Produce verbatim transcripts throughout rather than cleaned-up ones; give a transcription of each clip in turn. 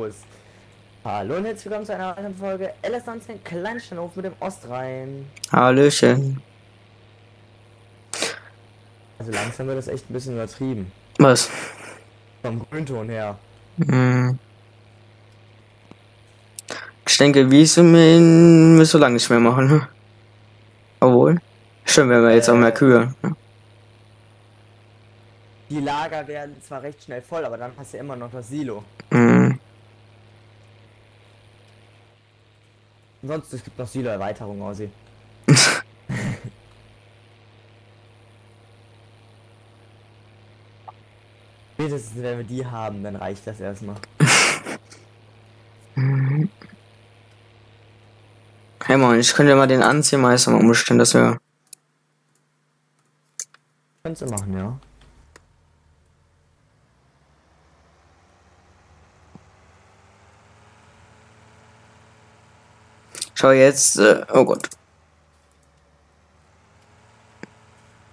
Los. Hallo und herzlich willkommen zu einer weiteren Folge L S neunzehn Kleinsteinhof mit dem Ostrhein. Hallöchen. Also langsam wird das echt ein bisschen übertrieben. Was? Vom Grünton her. Hm. Ich denke, Wiese müssen wir so lange nicht mehr machen. Ne? Obwohl. Schön, wenn wir äh, jetzt auch mehr Kühe. Ne? Die Lager werden zwar recht schnell voll, aber dann hast du immer noch das Silo. Mhm. Ansonsten, es gibt noch Silo-Erweiterungen, Aussie. Spätestens, wenn wir die haben, dann reicht das erstmal. Hey Mann, ich könnte mal den Anziehmeister mal umstellen, dass wir... Kannst du machen, ja. Schau jetzt, äh, oh Gott.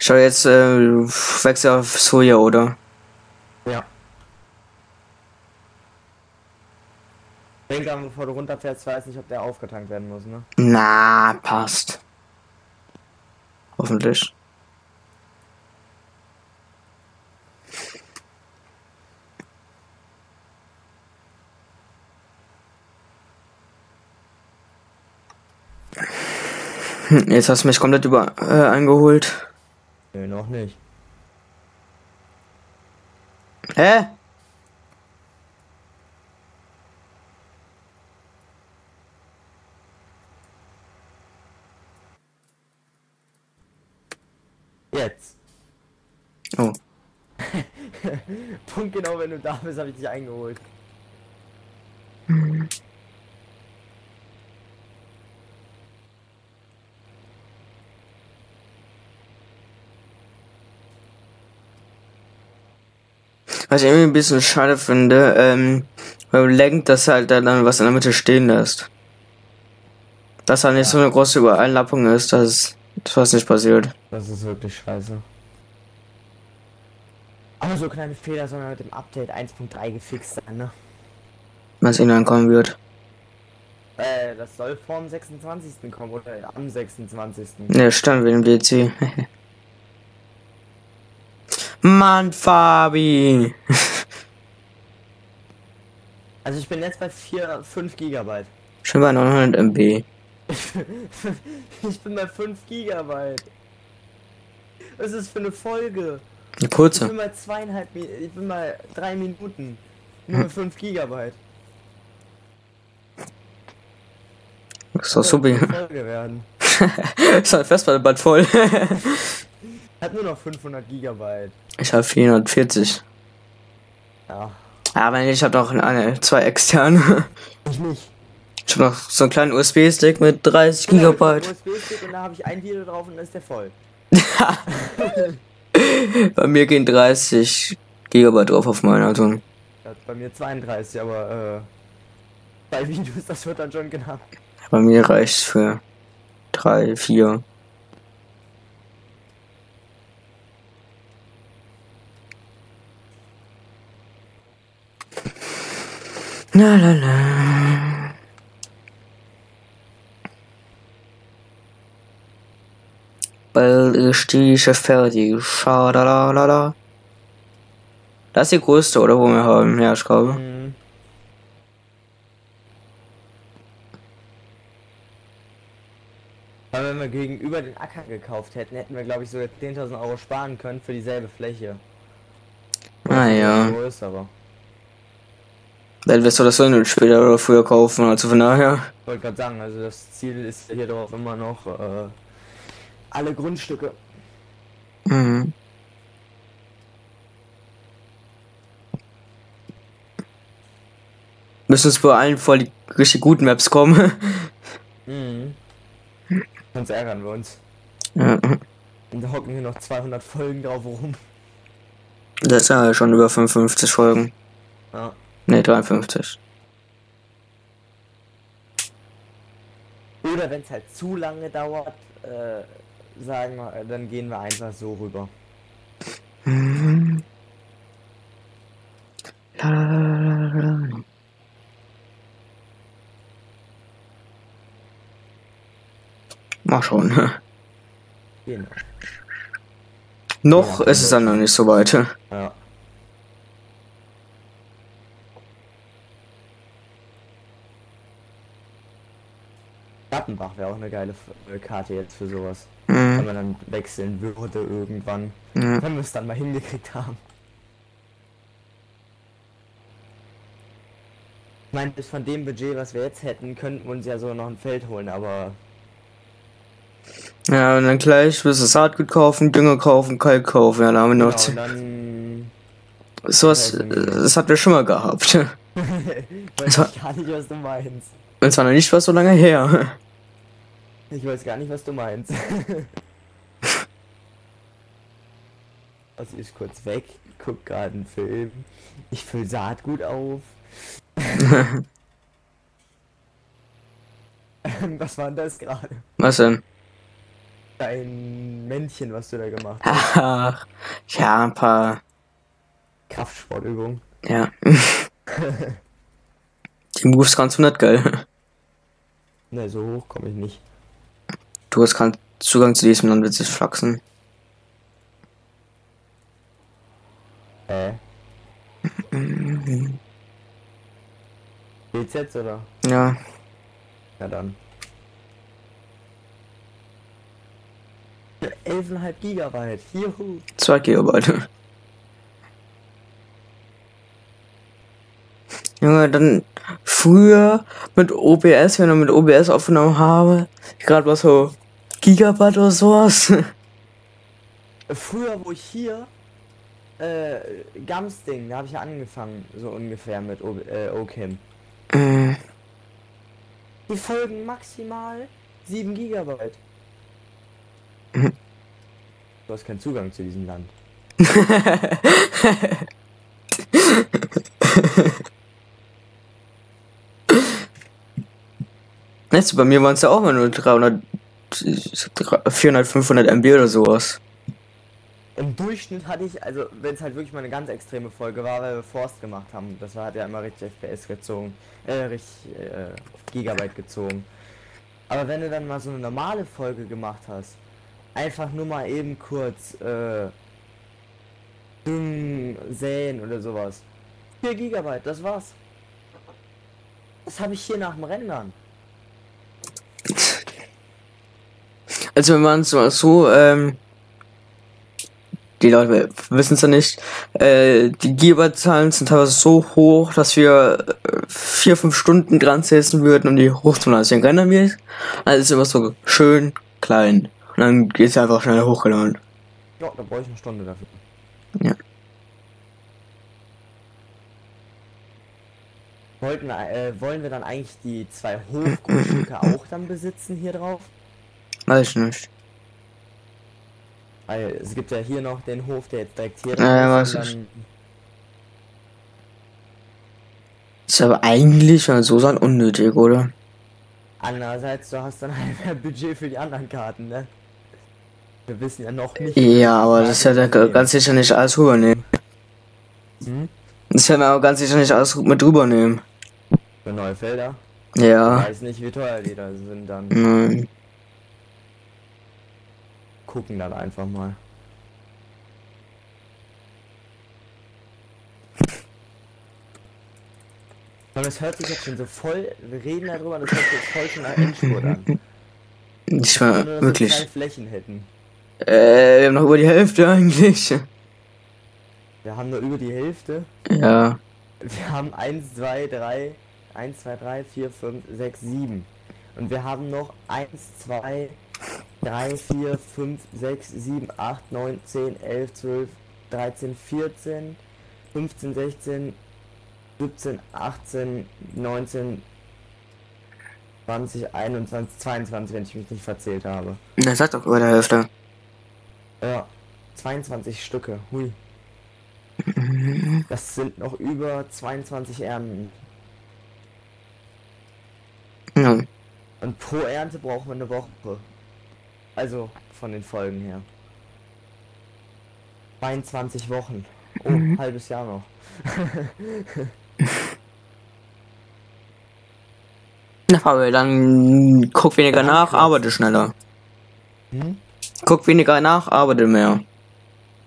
Schau jetzt, äh, wechsel auf Soja, oder? Ja. Denk an, bevor du runterfährst, weiß nicht, ob der aufgetankt werden muss, ne? Na, passt. Hoffentlich. Jetzt hast du mich komplett über äh, eingeholt. Nö, noch nicht. Hä? Jetzt. Oh. Punkt genau, wenn du da bist, habe ich dich eingeholt. Was ich irgendwie ein bisschen schade finde, ähm, weil man lenkt, dass halt dann was in der Mitte stehen lässt. Dass halt nicht so eine große Übereinlappung ist, dass das was nicht passiert. Das ist wirklich scheiße. Aber so kleine Fehler sollen mit dem Update eins Punkt drei gefixt sein, ne? Was ihnen dann kommen wird. Äh, das soll vorm sechsundzwanzigsten kommen, oder am sechsundzwanzigsten Ne, stimmt, wegen dem D L C. Mann, Fabi! Also ich bin jetzt bei vier, fünf Gigabyte. Schon bei neunhundert Megabyte. Ich bin bei fünf Gigabyte. Was ist das für eine Folge? Eine kurze. Ich bin bei zweieinhalb, ich bin bei drei Minuten. Nur hm. fünf Gigabyte. Das ist doch super. Das soll eine Folge werden. Ist halt fest, weil bald voll. Hat nur noch fünfhundert Gigabyte. Ich habe vierhundertvierzig. Ja. Aber ich habe noch eine, zwei externe. Ich nicht. Ich habe noch so einen kleinen U S B-Stick mit dreißig Gigabyte. U S B-Stick und da habe ich ein Video drauf und dann ist der voll. Bei mir gehen dreißig Gigabyte drauf auf meinen Auto. Bei mir zweiunddreißig, aber äh, bei Videos, das wird dann schon genau. Bei mir reicht es für drei, vier. Na, na, na. Bald ist die fertig. Schade, la, la, la. Das ist die größte, oder? Wo wir haben. Ja, ich glaube. Mhm. Aber wenn wir gegenüber den Acker gekauft hätten, hätten wir, glaube ich, so zehntausend Euro sparen können für dieselbe Fläche. Naja. Ah, dann wirst du das so später oder früher kaufen, also von daher. Ich wollte gerade sagen, also das Ziel ist hier doch immer noch äh, alle Grundstücke. Mhm. Müssen uns vor allem voll die richtig guten Maps kommen. Mhm. Sonst ärgern wir uns. Ja. Und da hocken hier noch zweihundert Folgen drauf rum. Das sind ja schon über fünfundfünfzig Folgen. Ja. Ne, dreiundfünfzig. Oder wenn es halt zu lange dauert, äh, sagen wir, dann gehen wir einfach so rüber. Mhm. Mal schauen. Genau. Noch ja, ist es dann noch nicht so weit. Ja. Gartenbach wäre auch eine geile Karte jetzt für sowas. Mhm. Wenn man dann wechseln würde irgendwann. Mhm. Wenn wir es dann mal hingekriegt haben. Ich meine, bis von dem Budget, was wir jetzt hätten, könnten wir uns ja so noch ein Feld holen, aber... Ja, und dann gleich wirst du Saatgut kaufen, Dünger kaufen, Kalk kaufen, ja, da haben wir noch... Genau, dann... So was, das hatten wir schon mal gehabt. Ich weiß gar nicht, was du meinst. Und zwar noch nicht was so lange her. Ich weiß gar nicht, was du meinst. Also ich kurz weg, guck gerade einen Film, ich fülle Saatgut auf. Was war denn das gerade? Was denn? Dein Männchen, was du da gemacht hast. Ach, ich habe ein paar... Kraftsportübungen. Ja. Die Moves kannst du nicht, geil. Ne, so hoch komme ich nicht. Du hast keinen Zugang zu diesem, dann willst du es flachsen. Äh. Geht's jetzt, oder? Ja. Na dann. elf Komma fünf Gigabyte, juhu. zwei Gigabyte. Junge, dann früher mit O B S, wenn ich mit O B S aufgenommen habe, gerade was so Gigabyte oder sowas. Früher, wo ich hier, äh, Gamsding, da habe ich ja angefangen, so ungefähr mit O Cam. Äh. Die Folgen maximal sieben Gigabyte. Mhm. Du hast keinen Zugang zu diesem Land. Jetzt, bei mir waren es ja auch mal nur dreihundert, vierhundert, fünfhundert M B oder sowas. Im Durchschnitt hatte ich, also wenn es halt wirklich mal eine ganz extreme Folge war, weil wir Forst gemacht haben, das war, hat ja immer richtig F P S gezogen, äh, richtig äh, Gigabyte gezogen. Aber wenn du dann mal so eine normale Folge gemacht hast, einfach nur mal eben kurz, äh, düngen, säen oder sowas. vier Gigabyte, das war's. Das habe ich hier nach dem Rendern. Also wenn man so, so ähm, die Leute wissen es ja nicht, äh, die Gigabyte-Zahlen sind teilweise so hoch, dass wir vier, fünf Stunden dran sitzen würden, um die hochzunehmen. Also den Render wird, also ist immer so schön klein. Und dann geht es einfach schnell hochgeladen. Ja, da brauche ich eine Stunde dafür. Ja. Wollten, äh, wollen wir dann eigentlich die zwei Hofgrundstücke auch dann besitzen hier drauf? Weiß ich nicht. Weil es gibt ja hier noch den Hof, der jetzt direkt hier naja, ist. Weiß ich. Ist aber eigentlich, wenn man so sagt, unnötig, oder? Andererseits, du hast dann halt mehr Budget für die anderen Karten, ne? Wir wissen ja noch nicht. Ja, aber das hätte ja ganz sicher nicht alles rübernehmen. Hm? Das werden wir aber ganz sicher nicht alles mit rübernehmen. Für neue Felder? Ja. Ich weiß nicht, wie teuer die da sind dann. Nein. Gucken dann einfach mal. Und das hört sich jetzt schon so voll, wir reden darüber, das hört sich voll schon nach Endspurt an. Ich war nur, wirklich. Wir Flächen hätten. Äh, wir haben noch über die Hälfte eigentlich. Wir haben nur über die Hälfte. Ja. Wir haben eins, zwei, drei, eins, zwei, drei, vier, fünf, sechs, sieben. Und wir haben noch eins, zwei, drei, vier, fünf, sechs, sieben, acht, neun, zehn, elf, zwölf, dreizehn, vierzehn, fünfzehn, sechzehn, siebzehn, achtzehn, neunzehn, zwanzig, einundzwanzig, zweiundzwanzig, wenn ich mich nicht verzählt habe. Na, sag doch über der Hälfte. Ja, zweiundzwanzig Stücke, hui. Das sind noch über zweiundzwanzig Ernten. Ja. Und pro Ernte brauchen wir eine Woche. Also von den Folgen her. zweiundzwanzig Wochen. Oh, mhm. Halbes Jahr noch. Aber dann guck weniger nach, arbeite schneller. Hm? Guck weniger nach, arbeite mehr.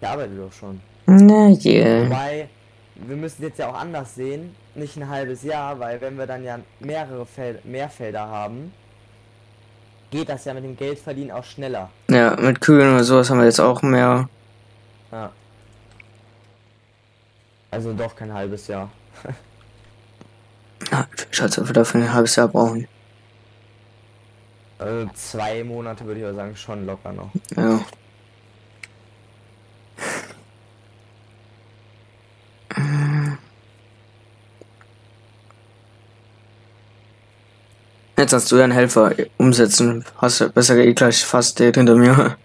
Ich arbeite doch schon. Na je. Yeah. Wobei, wir müssen jetzt ja auch anders sehen, nicht ein halbes Jahr, weil wenn wir dann ja mehrere Felder, mehr Felder haben, geht das ja mit dem Geldverdienen auch schneller. Ja, mit Kühen oder sowas haben wir jetzt auch mehr. Ja. Also doch kein halbes Jahr. Ja, Schatz, ob wir dafür ein halbes Jahr brauchen. Also zwei Monate würde ich aber sagen, schon locker noch. Ja. Jetzt hast du ja einen Helfer umsetzen. Hast du besser eh gleich fast direkt hinter mir.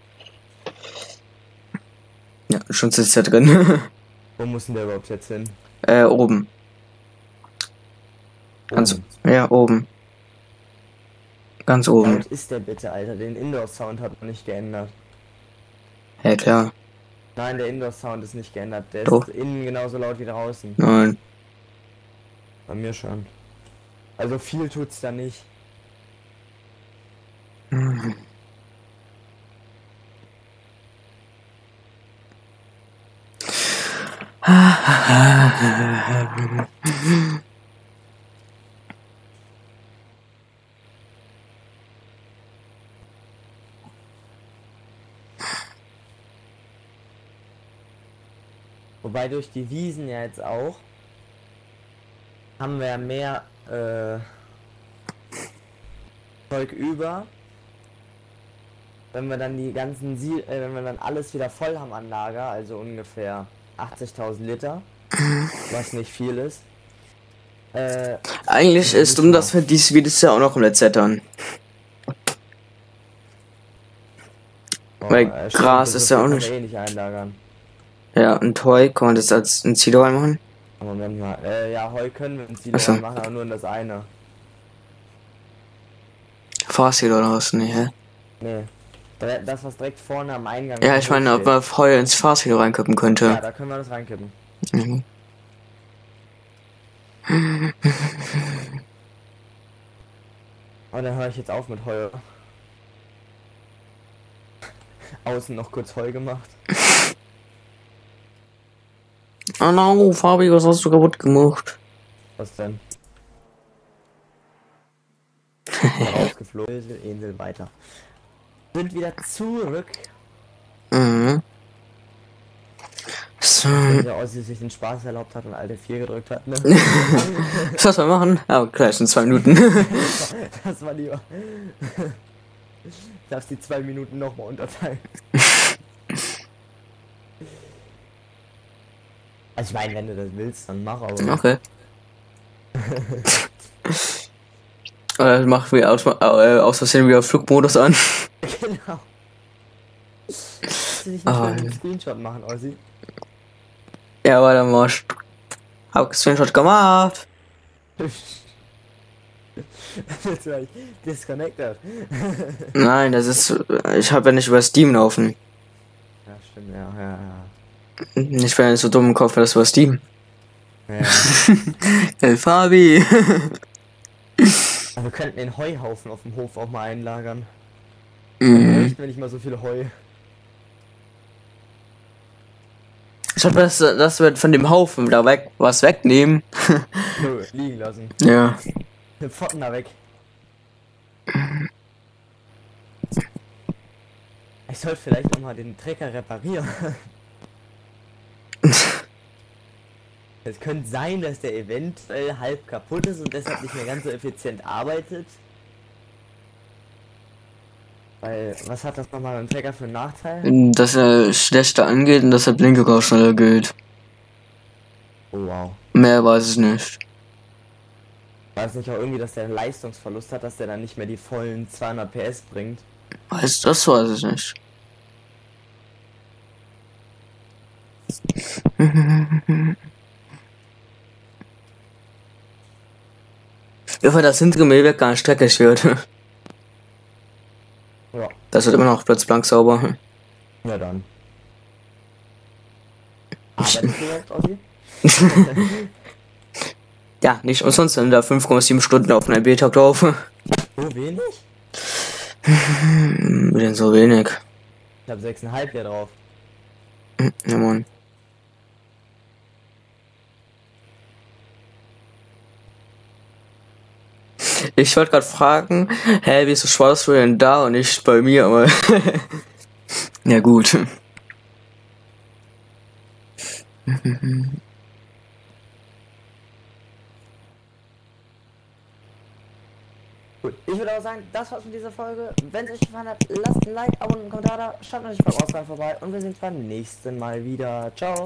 Ja, schon sitzt er drin. Wo muss denn der überhaupt jetzt hin? Äh, oben. Ganz oben. Ja, oben. Ganz oben. Was ist der bitte, Alter? Den Indoor-Sound hat man nicht geändert. Ja, klar. Nein, der Indoor-Sound ist nicht geändert. Der Doch. Ist innen genauso laut wie draußen. Nein. Bei mir schon. Also viel tut's da nicht. Hm. Wobei durch die Wiesen ja jetzt auch haben wir mehr äh, Zeug über, wenn wir dann die ganzen Sie äh, wenn wir dann alles wieder voll haben an Lager, also ungefähr achtzigtausend Liter, was nicht viel ist. Äh, Eigentlich ist um das für dies wie das ja auch noch im Zettern. Oh, weil äh, Gras stimmt, ist ja auch nicht. Eh nicht einlagern. Ja, und Heu kann man das als ein Silo machen. Aber wir haben ja, äh, ja, Heu können wir ein Silo so. machen, aber nur in das eine. Fahrsilo oder was? Nee, hä? Nee. Das, was direkt vorne am Eingang ist. Ja, ich meine, ob man Heu ins Fahrsilo reinkippen könnte. Ja, da können wir das reinkippen. Mhm. Oh, dann höre ich jetzt auf mit Heu. Außen noch kurz Heu gemacht. Oh no, Fabi, was hast du kaputt gemacht? Was denn? Ausgeflogen, Insel weiter. Sind wieder zurück. Mhm. So. Der Ossi sich den Spaß erlaubt hat und alte vier gedrückt hat, ne? Was soll man machen? Ah, gleich in zwei Minuten. Das war lieber. Ich darf die zwei Minuten nochmal unterteilen. Also ich meine, wenn du das willst, dann mach auch. Okay. Oder ich mach wieder aus, äh, aus Versehen wieder Flugmodus an. Genau. Kannst du nicht einen schönen Screenshot machen, Ossi? Ja, aber dann mal. Hab einen Screenshot gemacht. Das war ich disconnected. Nein, das ist. Ich hab ja nicht über Steam laufen. Ja, stimmt, ja, ja, ja. Ich wäre nicht so dumm im Kopf, weil das war Steam. Ja. El Fabi! Aber wir könnten den Heuhaufen auf dem Hof auch mal einlagern. Mhm. Nicht, wenn ich mal so viel Heu. Ich hoffe, dass, dass wir von dem Haufen da weg was wegnehmen. Nö, liegen lassen. Ja. Den Pfotten da weg. Ich sollte vielleicht auch mal den Trecker reparieren. Es könnte sein, dass der eventuell halb kaputt ist und deshalb nicht mehr ganz so effizient arbeitet. Weil, was hat das nochmal beim Trecker für einen Nachteil? Dass er schlechter angeht und dass der Blinker auch schneller geht. Oh wow. Mehr weiß ich nicht. Weiß nicht auch irgendwie, dass der einen Leistungsverlust hat, dass der dann nicht mehr die vollen zweihundert P S bringt? Weiß, das weiß ich nicht. Ich hoffe, das hintere Mähwerk gar nicht streckig wird. Ja. Das wird immer noch blitzblank sauber. Ja, dann. Ja, nicht umsonst, wenn da fünf Komma sieben Stunden auf einem B-Tag laufen. So wenig? Wie denn so wenig? Ich hab sechseinhalb hier drauf. Ja, Mann. Ich wollte gerade fragen, hä, hey, wieso schwarz du denn da und nicht bei mir, aber. Ja, gut. Gut, ich würde aber sagen, das war's mit dieser Folge. Wenn es euch gefallen hat, lasst ein Like, abonniert einen Kommentar da, schaut natürlich beim Ostrhein vorbei und wir sehen uns beim nächsten Mal wieder. Ciao.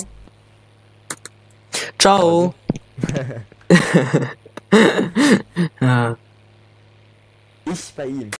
Ciao. Ja. Ich bei ihm.